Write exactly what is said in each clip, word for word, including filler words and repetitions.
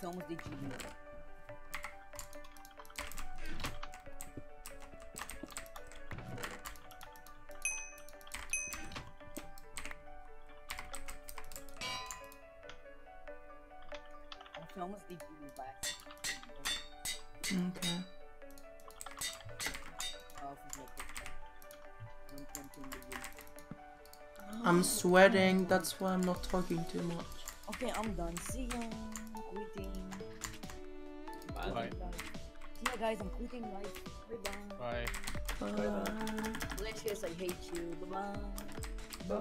films did you do? What films did you do last? Okay. I'm sweating, that's why I'm not talking too much. Okay, I'm done. See ya. Quitting. Bye. Bye. See ya guys, I'm quitting life. Bye. Bye. Bye. Bye. Let's guess I hate you. Bye-bye. Bye.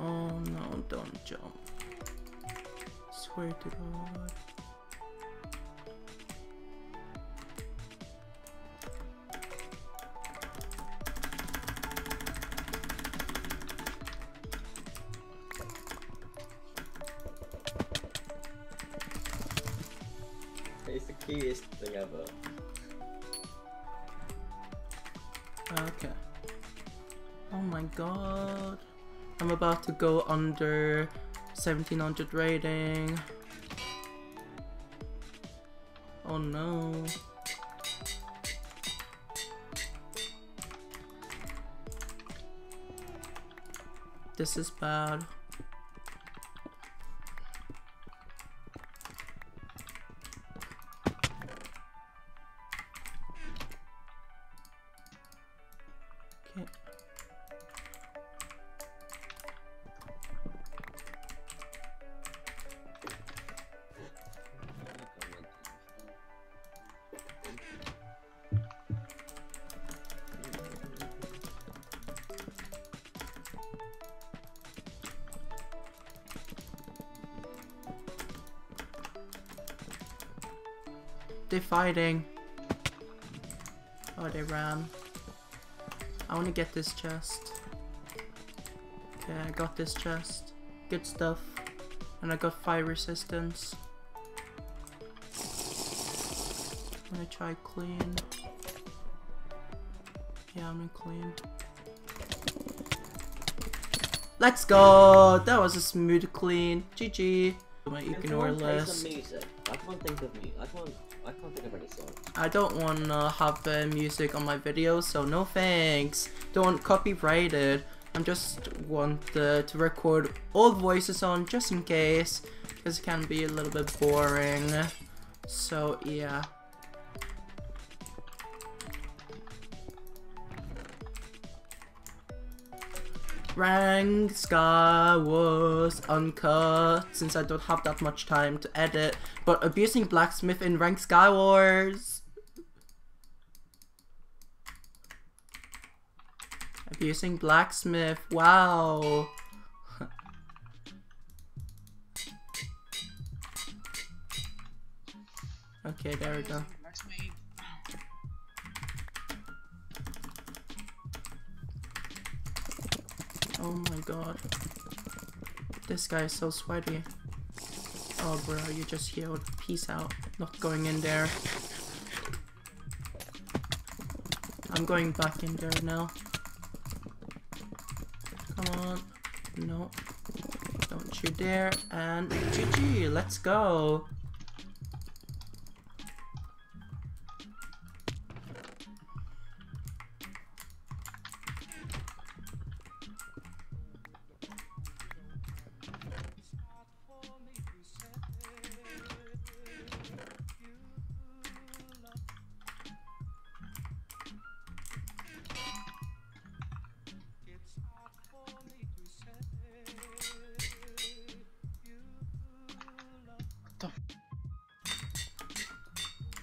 Oh no, don't jump. Swear to God. It's the cutest thing ever. Okay. Oh my God. I'm about to go under seventeen hundred rating. Oh no. This is bad. They're fighting. Oh, they ran. I want to get this chest. Okay, I got this chest. Good stuff. And I got fire resistance. I'm gonna try clean. Yeah, I'm gonna clean. Let's go! That was a smooth clean. G G. My ignore list. I can't think of music. I can't. I can't think of any song. I don't wanna have uh, music on my videos, so no thanks. Don't copyright it. I'm just want uh, to record all voices on just in case, because it can be a little bit boring. So yeah. Ranked Skywars uncut, since I don't have that much time to edit, but abusing blacksmith in Ranked Skywars. Abusing blacksmith, wow. Okay, there we go. Oh my God, this guy is so sweaty. Oh bro, you just healed. Peace out. Not going in there. I'm going back in there now. Come on. No. Don't you dare. And G G, let's go.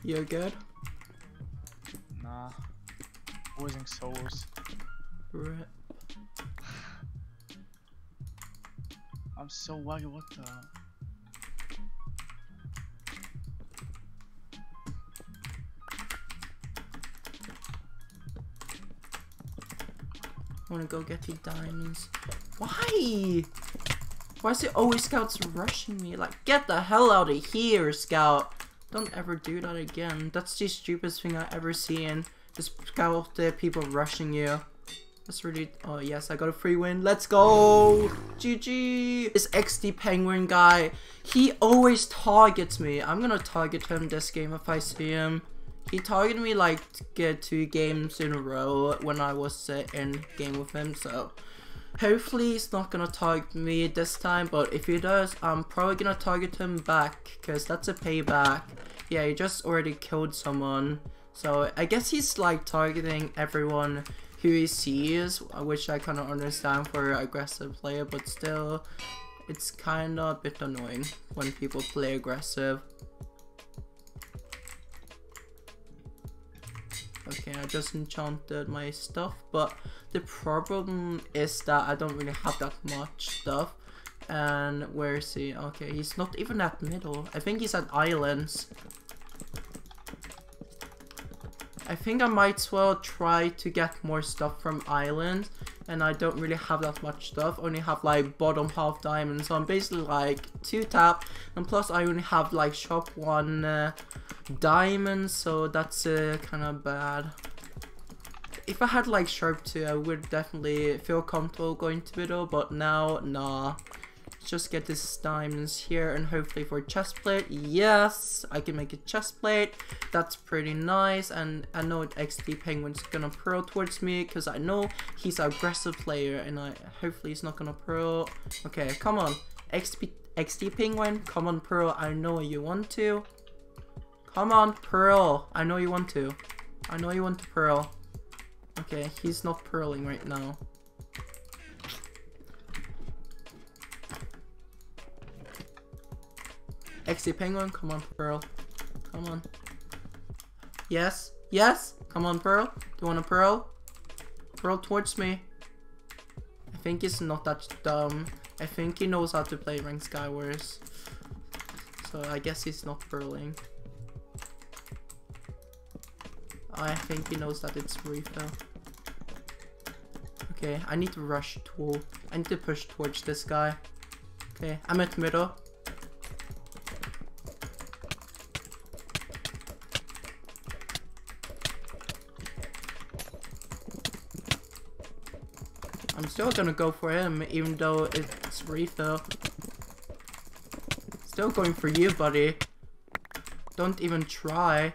You're good? Nah. Losing souls. Rip. I'm so laggy, what the? I want to go get the diamonds. Why? Why is it always scouts rushing me? Like, get the hell out of here, scout. Don't ever do that again. That's the stupidest thing I've ever seen. Just scout there, people rushing you. That's really... Oh, yes, I got a free win. Let's go! G G! This X D Penguin guy, he always targets me. I'm gonna target him this game if I see him. He targeted me like two games in a row when I was uh, in game with him, so hopefully he's not gonna target me this time, but if he does, I'm probably gonna target him back, because that's a payback. Yeah, he just already killed someone, so I guess he's like targeting everyone who he sees, which I kind of understand for an aggressive player, but still, it's kind of a bit annoying when people play aggressive. Okay, I just enchanted my stuff, but the problem is that I don't really have that much stuff. And where is he? Okay, he's not even at middle. I think he's at islands. I think I might as well try to get more stuff from islands. And I don't really have that much stuff. Only have like bottom half diamonds. So I'm basically like two tap. And plus I only have like shop one uh, diamond. So that's uh, kind of bad. If I had like sharp two, I would definitely feel comfortable going to middle. But now, nah. Just get these diamonds here and hopefully for a chest plate. Yes, I can make a chest plate. That's pretty nice. And I know X D Penguin's gonna pearl towards me because I know he's an aggressive player and I hopefully he's not gonna pearl. Okay, come on. X D Penguin, come on pearl. I know you want to. Come on, pearl. I know you want to. I know you want to pearl. Okay, he's not pearling right now. X D Penguin, come on, pearl. Come on. Yes, yes. Come on, pearl. Do you want a pearl? Pearl towards me. I think he's not that dumb. I think he knows how to play Ranked Skywars. So I guess he's not pearling. I think he knows that it's refill. Okay, I need to rush to. I need to push towards this guy. Okay, I'm at middle. I'm still gonna go for him, even though it's refill. Still going for you, buddy. Don't even try.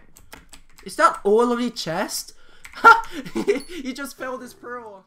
Is that all of the chest? Ha! You just failed this pearl.